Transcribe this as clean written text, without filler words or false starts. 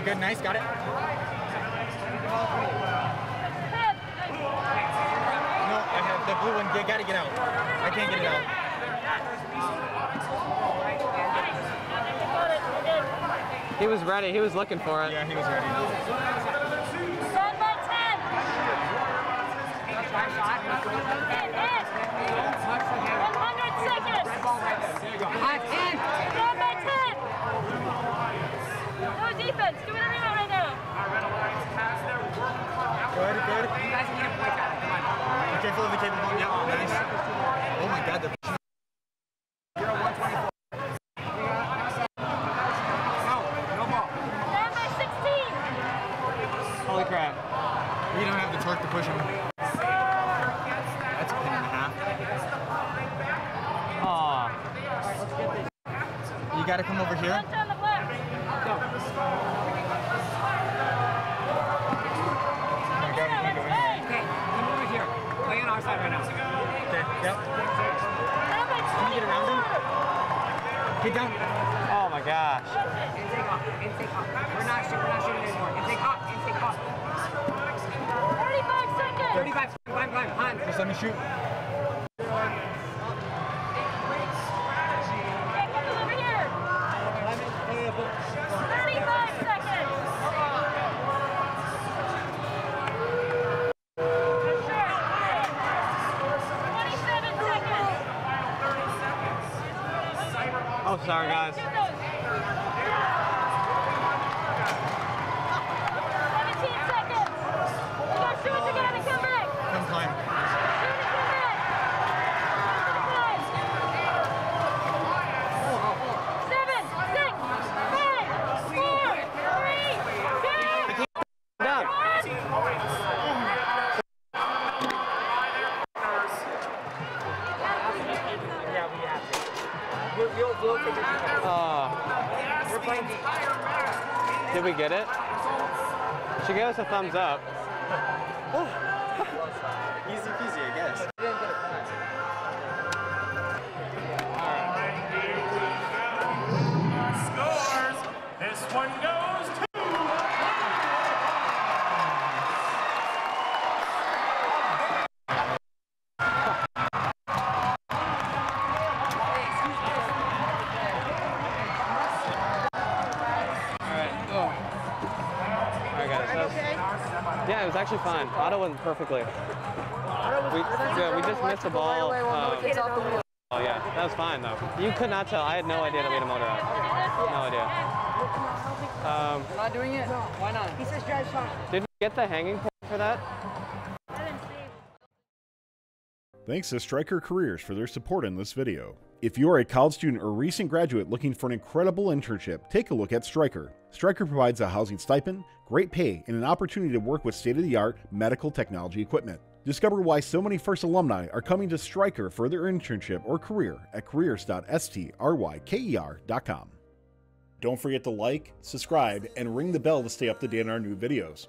Okay, good, nice, got it. No, I have the blue one, you gotta get out. I can't get it out. He was ready, he was looking for it. Yeah, he was ready. Run by 10! That's my shot. 100 seconds! Hot 10! Run by 10! No defense, do whatever you want right now. Good, good. Okay, full of the cable. Yeah, nice. Oh my god, the gotta come over here. Go. Okay, come over here. Play on our side right now. Okay, yep. Can you get around him? Get down. Oh my gosh. Intake off, intake off. We're not shooting anymore. Intake off, intake off. 35 seconds. 35 seconds. Climb, climb, climb. Just let me shoot. Sorry, guys. 17 seconds. You got to shoot again and come back. Come climb. Shoot and come back. Shoot and come back. 7, 6, 5, 4, 3, 2. One. Yeah, we have to. We'll take it. We're playing the entire match. Did we get it? She gave us a thumbs up. Oh. Easy peasy, I guess. Scores! This one goes to... Yeah, it was actually fine. Otto went perfectly. We just missed the ball. Oh yeah, that was fine though. You could not tell. I had no idea that we had a motor out. No idea. We're not doing it? Why not? He says drive shot. Did we get the hanging point for that? Thanks to Stryker Careers for their support in this video. If you are a college student or recent graduate looking for an incredible internship, take a look at Stryker. Stryker provides a housing stipend, great pay, and an opportunity to work with state-of-the-art medical technology equipment. Discover why so many FIRST alumni are coming to Stryker for their internship or career at careers.stryker.com. Don't forget to like, subscribe, and ring the bell to stay up to date on our new videos.